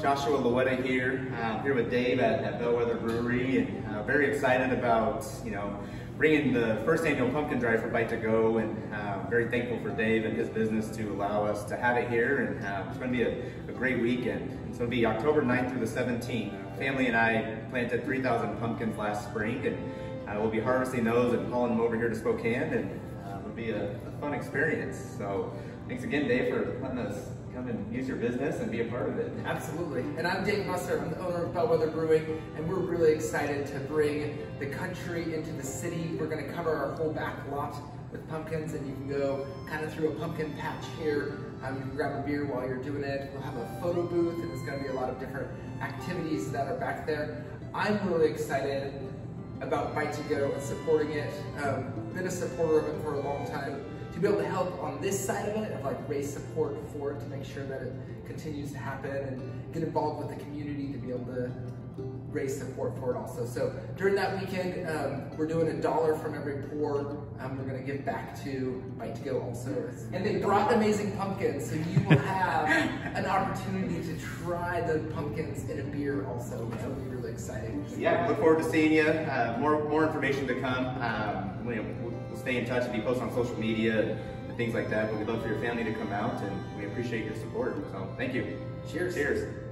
Joshua Luetta here. I'm here with Dave at Bellwether Brewery, and very excited about bringing the first annual pumpkin drive for Bite2Go, and very thankful for Dave and his business to allow us to have it here. And it's going to be a great weekend. It's going to be October 9th through the 17th. Family and I planted 3,000 pumpkins last spring, and we'll be harvesting those and hauling them over here to Spokane, and it'll be a fun experience. So thanks again, Dave, for letting us come and use your business and be a part of it. Absolutely. And I'm Dave Musser. I'm the owner of Bellwether Brewing, and we're really excited to bring the country into the city. We're going to cover our whole back lot with pumpkins, and you can go kind of through a pumpkin patch here. You can grab a beer while you're doing it. We'll have a photo booth, and there's going to be a lot of different activities that are back there. I'm really excited about Bite2Go and supporting it. Been a supporter of it for a long time. To be able to help on this side of it, of like raise support for it, to make sure that it continues to happen, and get involved with the community to be able to raise support for it also. So during that weekend, we're doing $1 from every pour. We're gonna give back to Bite2Go also. And they brought amazing pumpkins, so you will have an opportunity to try the pumpkins in a beer also, which will be really exciting. Yeah, look forward to seeing you. More information to come. We'll stay in touch if you post on social media and things like that, but we'd love for your family to come out, and we appreciate your support. So thank you. Cheers. Cheers.